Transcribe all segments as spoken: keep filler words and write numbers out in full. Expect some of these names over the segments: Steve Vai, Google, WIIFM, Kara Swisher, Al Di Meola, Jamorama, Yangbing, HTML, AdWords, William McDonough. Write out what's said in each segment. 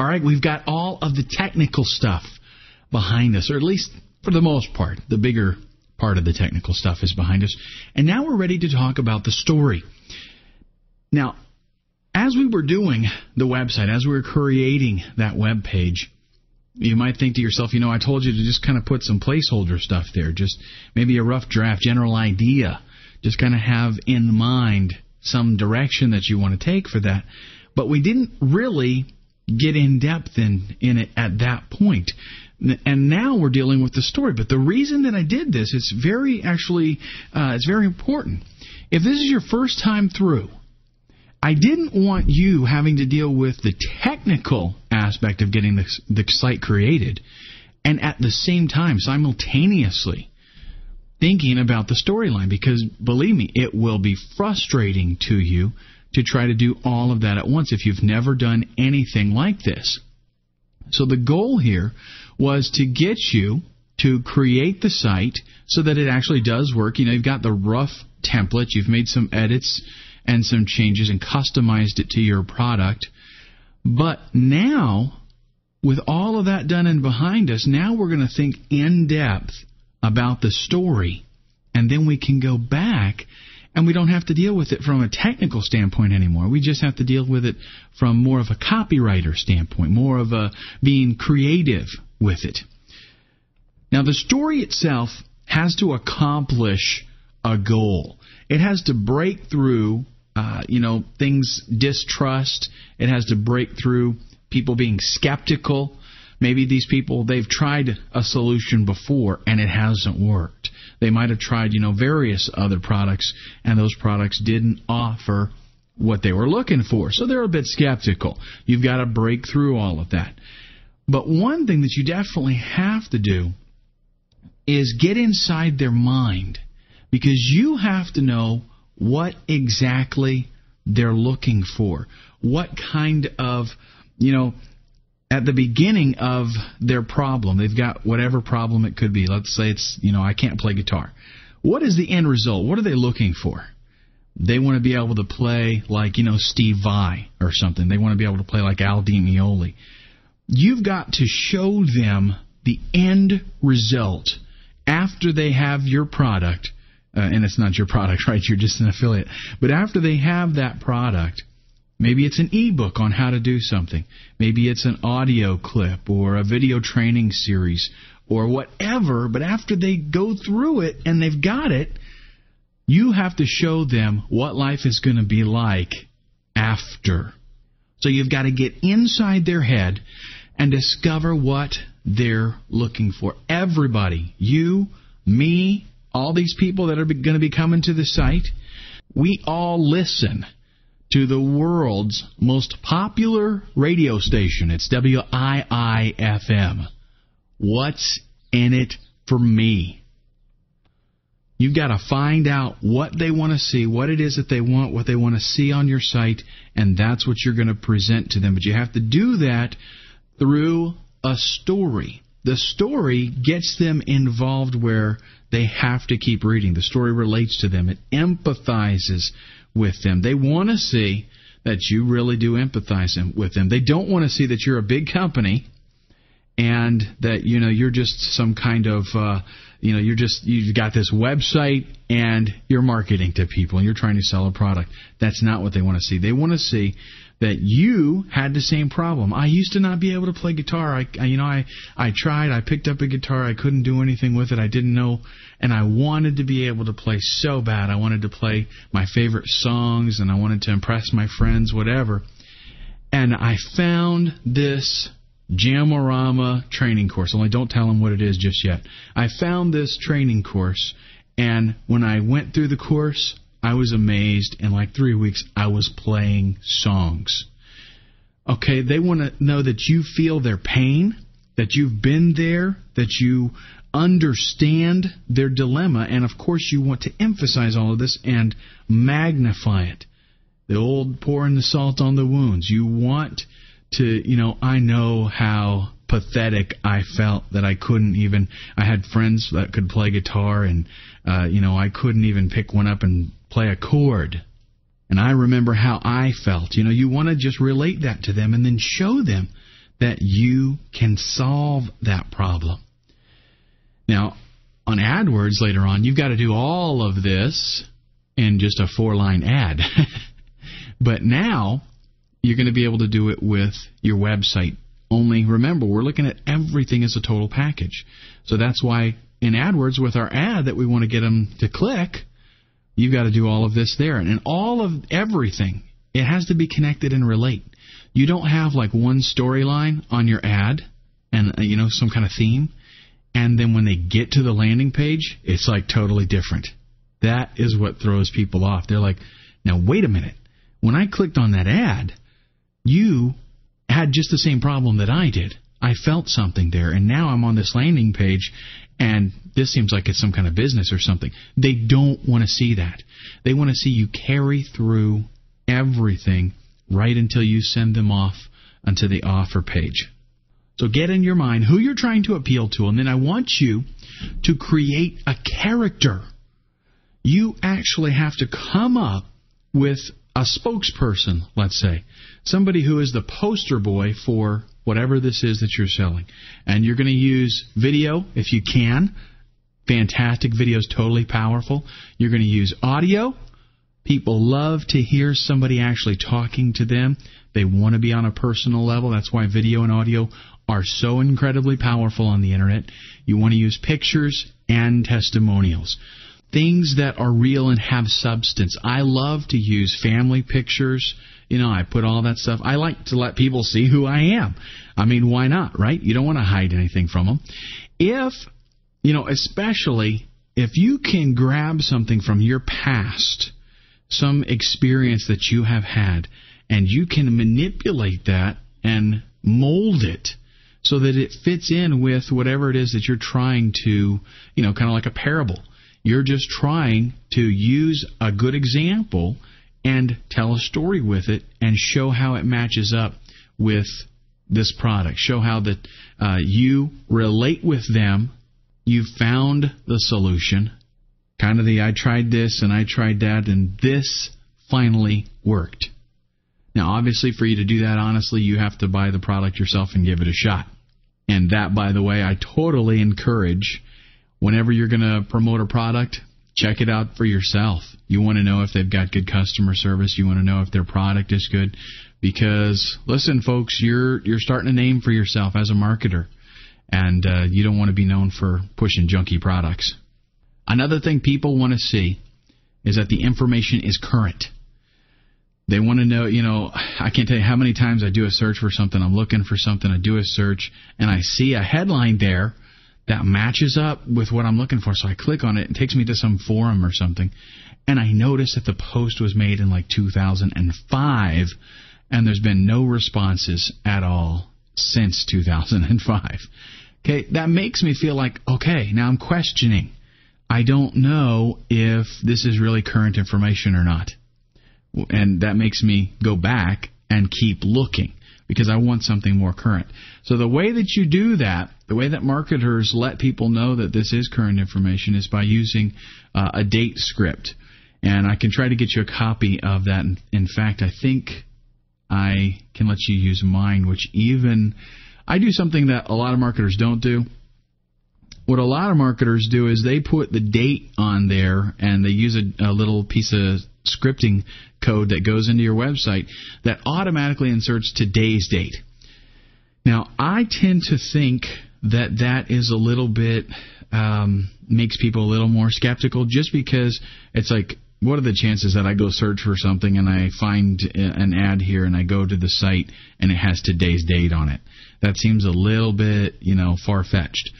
All right, we've got all of the technical stuff behind us, or at least for the most part, the bigger part of the technical stuff is behind us. And now we're ready to talk about the story. Now, as we were doing the website, as we were creating that web page, you might think to yourself, you know, I told you to just kind of put some placeholder stuff there, just maybe a rough draft, general idea, just kind of have in mind some direction that you want to take for that. But we didn't really get in depth in, in it at that point. And now we're dealing with the story. But the reason that I did this, it's very actually, uh, it's very important. If this is your first time through, I didn't want you having to deal with the technical aspect of getting the, the site created and at the same time, simultaneously, thinking about the storyline. Because, believe me, it will be frustrating to you to try to do all of that at once if you've never done anything like this. So the goal here was to get you to create the site so that it actually does work. You know, you've got the rough template. You've made some edits and some changes and customized it to your product. But now, with all of that done and behind us, now we're going to think in depth about the story. And then we can go back and we don't have to deal with it from a technical standpoint anymore. We just have to deal with it from more of a copywriter standpoint, more of a being creative with it. Now, the story itself has to accomplish a goal. It has to break through, uh, you know, things distrust. It has to break through people being skeptical. Maybe these people, they've tried a solution before and it hasn't worked. They might have tried, you know, various other products, and those products didn't offer what they were looking for. So they're a bit skeptical. You've got to break through all of that. But one thing that you definitely have to do is get inside their mind, because you have to know what exactly they're looking for, what kind of, you know, at the beginning of their problem, they've got whatever problem it could be. Let's say it's, you know, I can't play guitar. What is the end result? What are they looking for? They want to be able to play like, you know, Steve Vai or something. They want to be able to play like Al Di Meola. You've got to show them the end result after they have your product. Uh, and it's not your product, right? You're just an affiliate. But after they have that product, maybe it's an ebook on how to do something. Maybe it's an audio clip or a video training series or whatever. But after they go through it and they've got it, you have to show them what life is going to be like after. So you've got to get inside their head and discover what they're looking for. Everybody, you, me, all these people that are going to be coming to the site, we all listen to the world's most popular radio station. It's W I I F M. What's in it for me? You've got to find out what they want to see, what it is that they want, what they want to see on your site, and that's what you're going to present to them. But you have to do that through a story. The story gets them involved where they have to keep reading. The story relates to them. It empathizes with them. They want to see that you really do empathize with them. They don't want to see that you're a big company and that, you know, you're just some kind of, uh, you know, you're just, you've got this website and you're marketing to people and you're trying to sell a product. That's not what they want to see. They want to see that you had the same problem. I used to not be able to play guitar. I, I you know, I, I tried. I picked up a guitar. I couldn't do anything with it. I didn't know. And I wanted to be able to play so bad. I wanted to play my favorite songs, and I wanted to impress my friends, whatever. And I found this Jamorama training course. Only don't tell them what it is just yet. I found this training course, and when I went through the course, I was amazed. In like three weeks, I was playing songs. Okay, they want to know that you feel their pain, that you've been there, that you understand their dilemma, and of course you want to emphasize all of this and magnify it. The old pouring the salt on the wounds. You want to, you know, I know how pathetic I felt that I couldn't even, I had friends that could play guitar and, uh, you know, I couldn't even pick one up and play a chord, and I remember how I felt. You know, you want to just relate that to them and then show them that you can solve that problem. Now, on AdWords later on, you've got to do all of this in just a four-line ad. But now, you're going to be able to do it with your website. Only remember, we're looking at everything as a total package. So that's why in AdWords, with our ad that we want to get them to click, you've got to do all of this there. And in all of everything, it has to be connected and relate. You don't have like one storyline on your ad and, you know, some kind of theme. And then when they get to the landing page, it's like totally different. That is what throws people off. They're like, now, wait a minute. When I clicked on that ad, you had just the same problem that I did. I felt something there. And now I'm on this landing page and this seems like it's some kind of business or something. They don't want to see that. They want to see you carry through everything right until you send them off onto the offer page. So get in your mind who you're trying to appeal to, and then I want you to create a character. You actually have to come up with a spokesperson, let's say, somebody who is the poster boy for whatever this is that you're selling. And you're going to use video if you can. Fantastic. Video is totally powerful. You're going to use audio. People love to hear somebody actually talking to them. They want to be on a personal level. That's why video and audio are so incredibly powerful on the internet. You want to use pictures and testimonials. Things that are real and have substance. I love to use family pictures. You know, I put all that stuff. I like to let people see who I am. I mean, why not, right? You don't want to hide anything from them. If, you know, especially if you can grab something from your past, some experience that you have had, and you can manipulate that and mold it so that it fits in with whatever it is that you're trying to, you know, kind of like a parable. You're just trying to use a good example and tell a story with it and show how it matches up with this product. Show how that uh, you relate with them. You found the solution. Kind of the I tried this and I tried that and this finally worked. Now, obviously, for you to do that, honestly, you have to buy the product yourself and give it a shot. And that, by the way, I totally encourage. Whenever you're going to promote a product, check it out for yourself. You want to know if they've got good customer service. You want to know if their product is good. Because, listen, folks, you're you're starting a name for yourself as a marketer. And uh, you don't want to be known for pushing junky products. Another thing people want to see is that the information is current. They want to know, you know, I can't tell you how many times I do a search for something. I'm looking for something. I do a search, and I see a headline there that matches up with what I'm looking for. So I click on it and it takes me to some forum or something. And I notice that the post was made in like two thousand five and there's been no responses at all since two thousand five. Okay, that makes me feel like, okay, now I'm questioning. I don't know if this is really current information or not. And that makes me go back and keep looking, because I want something more current. So the way that you do that, the way that marketers let people know that this is current information is by using uh, a date script. And I can try to get you a copy of that. In fact, I think I can let you use mine, which even I do something that a lot of marketers don't do. What a lot of marketers do is they put the date on there and they use a, a little piece of scripting code that goes into your website that automatically inserts today's date. Now, I tend to think that that is a little bit, um, makes people a little more skeptical, just because it's like, what are the chances that I go search for something and I find an ad here and I go to the site and it has today's date on it? That seems a little bit, you know, far-fetched.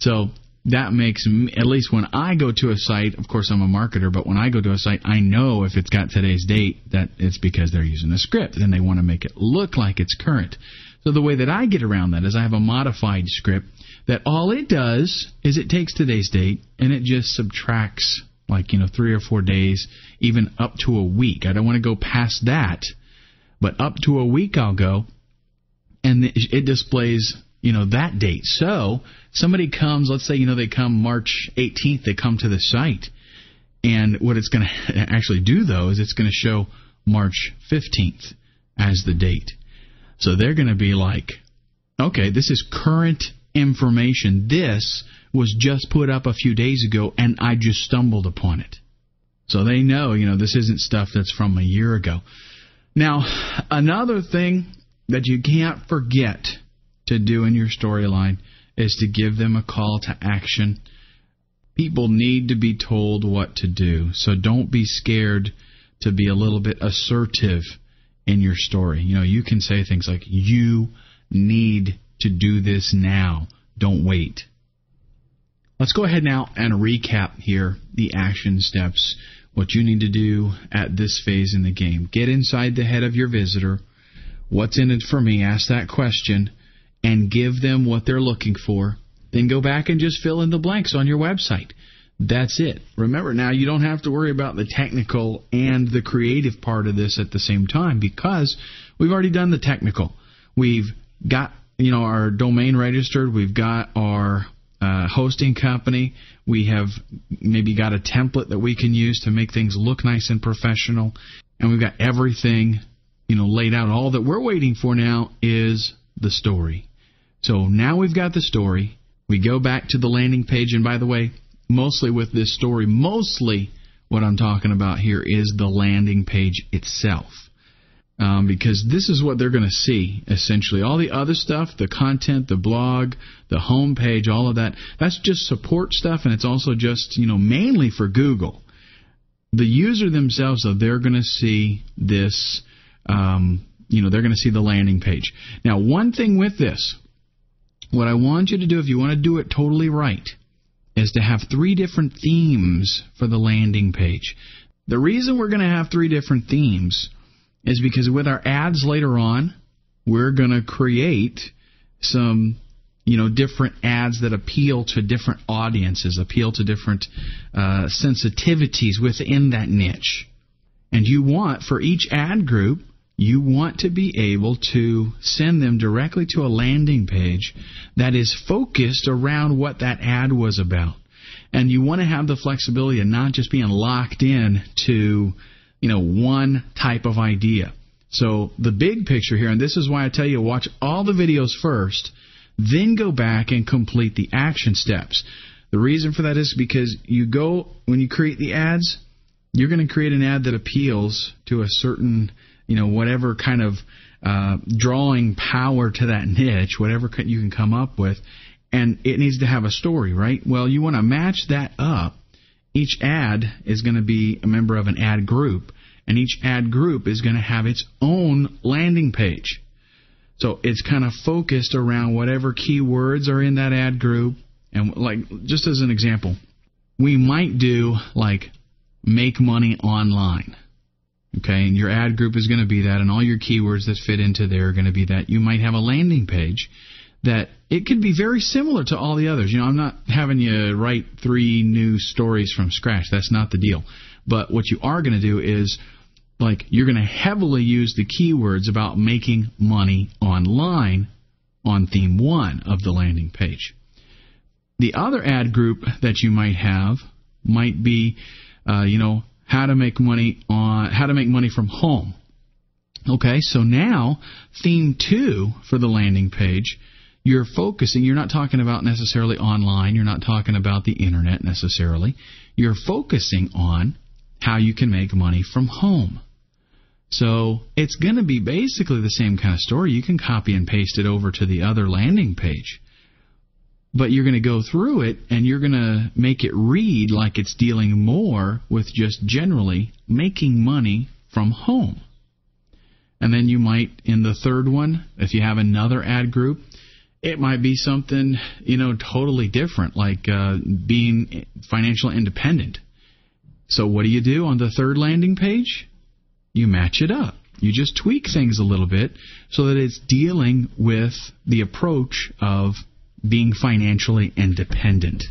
So that makes, at least when I go to a site, of course I'm a marketer, but when I go to a site, I know if it's got today's date that it's because they're using a script and they want to make it look like it's current. So the way that I get around that is I have a modified script that all it does is it takes today's date and it just subtracts like, you know, three or four days, even up to a week. I don't want to go past that, but up to a week I'll go, and it displays, you know, that date. So somebody comes, let's say, you know, they come March eighteenth, they come to the site, and what it's going to actually do, though, is it's going to show March fifteenth as the date. So they're going to be like, Okay, this is current information. This was just put up a few days ago, and I just stumbled upon it. So they know, you know, this isn't stuff that's from a year ago. Now, another thing that you can't forget to do in your storyline is to give them a call to action. People need to be told what to do, so don't be scared to be a little bit assertive in your story. You know, you can say things like, you need to do this now. Don't wait. Let's go ahead now and recap here the action steps, what you need to do at this phase in the game. Get inside the head of your visitor. What's in it for me? Ask that question and give them what they're looking for. Then go back and just fill in the blanks on your website. That's it. Remember now, you don't have to worry about the technical and the creative part of this at the same time, because we've already done the technical. We've got, you know, our domain registered. We've got our uh, hosting company. We have maybe got a template that we can use to make things look nice and professional. And we've got everything, you know, laid out. All that we're waiting for now is the story. So now we've got the story. We go back to the landing page, and by the way, mostly with this story, mostly what I'm talking about here is the landing page itself, um, because this is what they're going to see, essentially. All the other stuff, the content, the blog, the home page, all of that, that's just support stuff, and it's also just, you know, mainly for Google. The user themselves, though, they're going to see this, um, you know, they're going to see the landing page. Now, one thing with this, what I want you to do, if you want to do it totally right, is to have three different themes for the landing page. The reason we're going to have three different themes is because with our ads later on, we're going to create some, you know, different ads that appeal to different audiences, appeal to different uh, sensitivities within that niche. And you want, for each ad group, you want to be able to send them directly to a landing page that is focused around what that ad was about. And you want to have the flexibility of not just being locked in to, you know, one type of idea. So the big picture here, and this is why I tell you watch all the videos first, then go back and complete the action steps. The reason for that is because you go, when you create the ads, you're going to create an ad that appeals to a certain, you know, whatever kind of uh, drawing power to that niche, whatever you can come up with, and it needs to have a story, right? Well, you want to match that up. Each ad is going to be a member of an ad group, and each ad group is going to have its own landing page. So it's kind of focused around whatever keywords are in that ad group. And like, just as an example, we might do like make money online. Okay, and your ad group is going to be that, and all your keywords that fit into there are going to be that. You might have a landing page that it could be very similar to all the others. You know, I'm not having you write three new stories from scratch. That's not the deal. But what you are going to do is, like, you're going to heavily use the keywords about making money online on theme one of the landing page. The other ad group that you might have might be, uh, you know, how to make money on how to make money from home. Okay, so now theme two for the landing page, you're focusing, you're not talking about necessarily online, you're not talking about the internet necessarily. You're focusing on how you can make money from home. So it's going to be basically the same kind of story. You can copy and paste it over to the other landing page. But you're going to go through it, and you're going to make it read like it's dealing more with just generally making money from home. And then you might, in the third one, if you have another ad group, it might be something, you know, totally different, like uh, being financially independent. So what do you do on the third landing page? You match it up. You just tweak things a little bit so that it's dealing with the approach of being financially independent.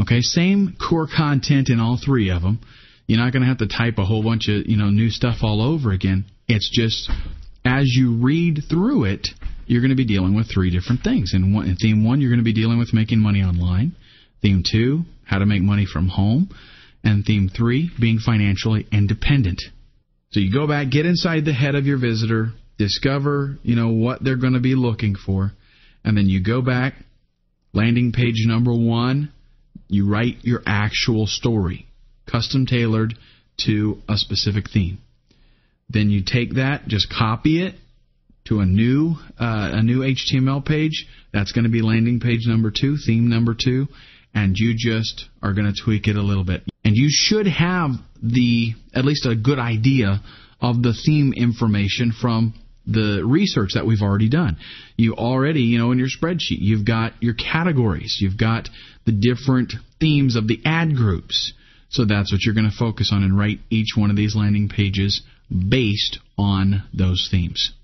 Okay, same core content in all three of them. You're not going to have to type a whole bunch of, you know, new stuff all over again. It's just as you read through it, you're going to be dealing with three different things. In, one, in theme one, you're going to be dealing with making money online. Theme two, how to make money from home. And theme three, being financially independent. So you go back, get inside the head of your visitor, discover, you know, what they're going to be looking for. and then you go back, landing page number one, you write your actual story, custom tailored to a specific theme. Then you take that, just copy it to a new uh, a new H T M L page. That's going to be landing page number two, theme number two, and you just are going to tweak it a little bit. And you should have the at least a good idea of the theme information from the research that we've already done. You already, you know, in your spreadsheet, you've got your categories. You've got the different themes of the ad groups. So that's what you're going to focus on and write each one of these landing pages based on those themes.